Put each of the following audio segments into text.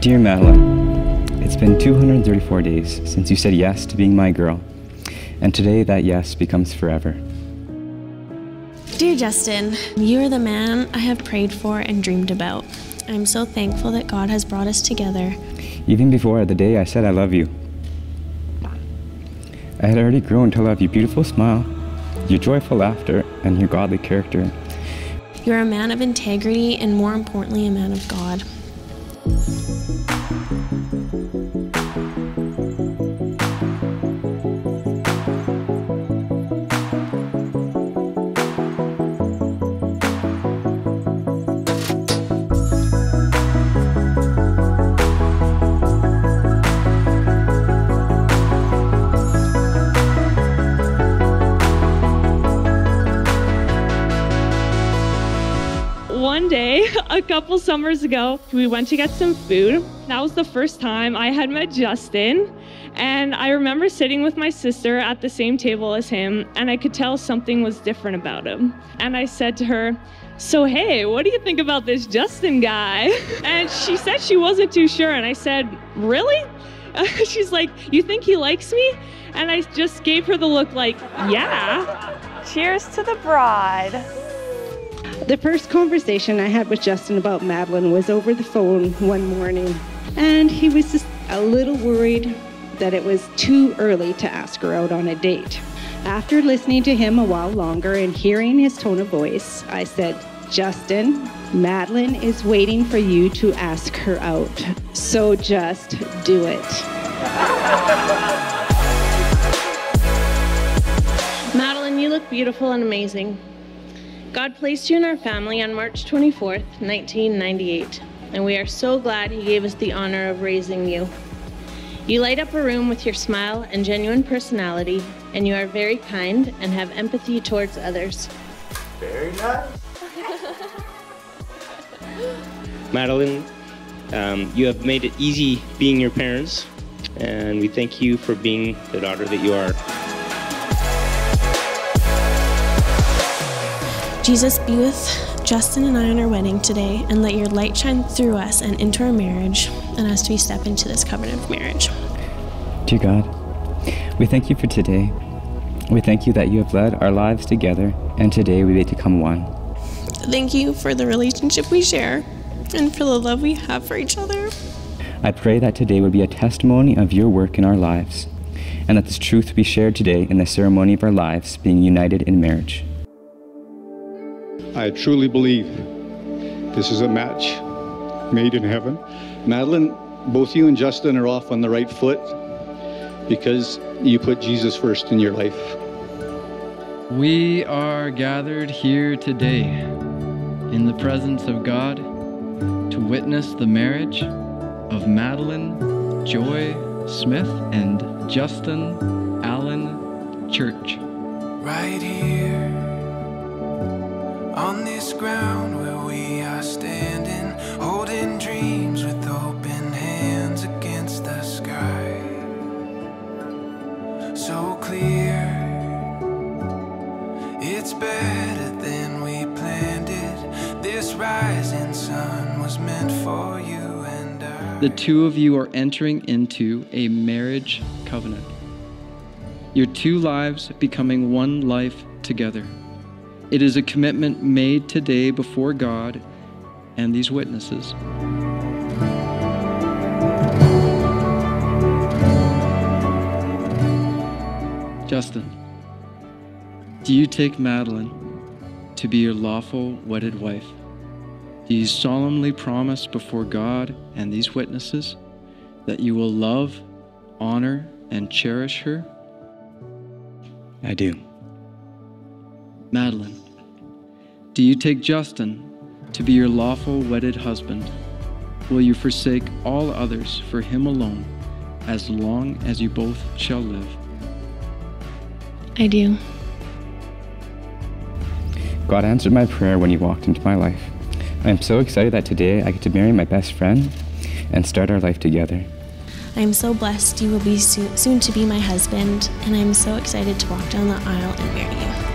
Dear Madalyn, it's been 234 days since you said yes to being my girl, and today that yes becomes forever. Dear Justin, you are the man I have prayed for and dreamed about. I'm so thankful that God has brought us together. Even before the day I said I love you, I had already grown to love your beautiful smile, your joyful laughter, and your godly character. You're a man of integrity and, more importantly, a man of God. One day, a couple summers ago, we went to get some food. That was the first time I had met Justin. And I remember sitting with my sister at the same table as him, and I could tell something was different about him. And I said to her, "So hey, what do you think about this Justin guy?" And she said she wasn't too sure. And I said, "Really?" She's like, "You think he likes me?" And I just gave her the look like, yeah. Cheers to the bride. The first conversation I had with Justin about Madalyn was over the phone one morning, and he was just a little worried that it was too early to ask her out on a date. After listening to him a while longer and hearing his tone of voice, I said, "Justin, Madalyn is waiting for you to ask her out, so just do it." Madalyn, you look beautiful and amazing. God placed you in our family on March 24th, 1998, and we are so glad He gave us the honor of raising you. You light up a room with your smile and genuine personality, and you are very kind and have empathy towards others. Very nice. Madalyn, you have made it easy being your parents, and we thank you for being the daughter that you are. Jesus, be with Justin and I on our wedding today, and let your light shine through us and into our marriage and as we step into this covenant of marriage. Dear God, we thank you for today. We thank you that you have led our lives together, and today we may become one. Thank you for the relationship we share and for the love we have for each other. I pray that today would be a testimony of your work in our lives, and that this truth be shared today in the ceremony of our lives being united in marriage. I truly believe this is a match made in heaven. Madalyn, both you and Justin are off on the right foot because you put Jesus first in your life. We are gathered here today in the presence of God to witness the marriage of Madalyn Joy Smith and Justin Allen Church. Right here, on this ground where we are standing, holding dreams with open hands against the sky. So clear, it's better than we planned it. This rising sun was meant for you and I. The two of you are entering into a marriage covenant. Your two lives becoming one life together. It is a commitment made today before God and these witnesses. Justin, do you take Madalyn to be your lawful wedded wife? Do you solemnly promise before God and these witnesses that you will love, honor, and cherish her? I do. Madalyn, do you take Justin to be your lawful wedded husband? Will you forsake all others for him alone as long as you both shall live? I do. God answered my prayer when He walked into my life. I am so excited that today I get to marry my best friend and start our life together. I am so blessed you will be soon to be my husband, and I am so excited to walk down the aisle and marry you.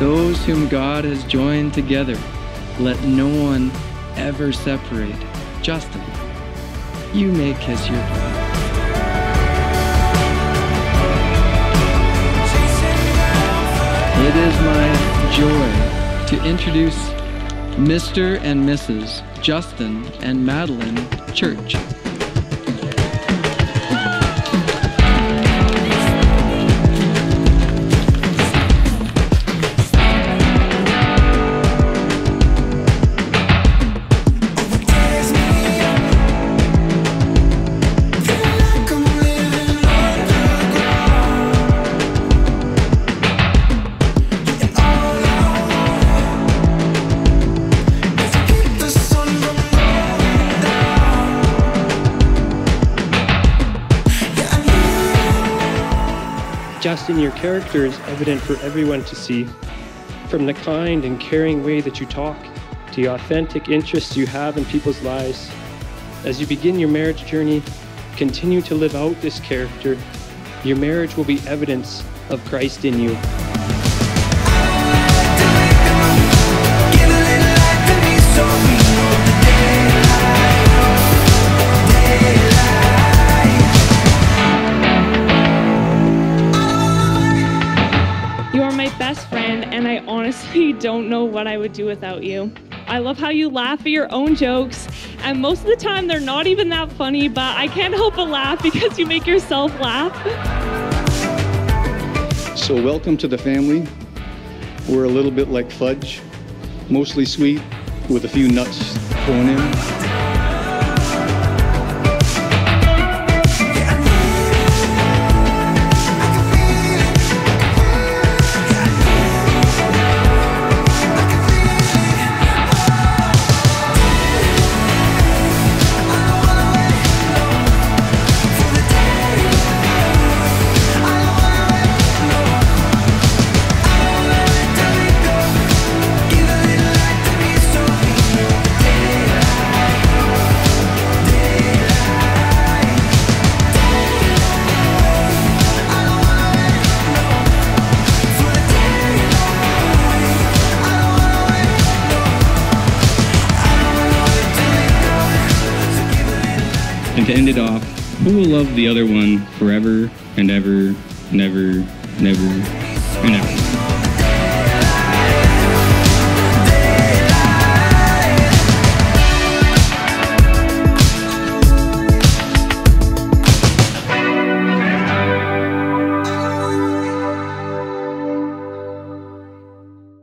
Those whom God has joined together, Let no one ever separate. Justin, you may kiss your bride. It is my joy to introduce Mr. and Mrs. Justin and Madalyn Church. Justin, your character is evident for everyone to see. From the kind and caring way that you talk, to the authentic interests you have in people's lives. As you begin your marriage journey, continue to live out this character. Your marriage will be evidence of Christ in you. Best friend, and I honestly don't know what I would do without you. I love how you laugh at your own jokes, and most of the time they're not even that funny, but I can't help but laugh because you make yourself laugh. So welcome to the family. We're a little bit like fudge, mostly sweet with a few nuts thrown in. And to end it off, who will love the other one forever and ever and ever and ever and ever?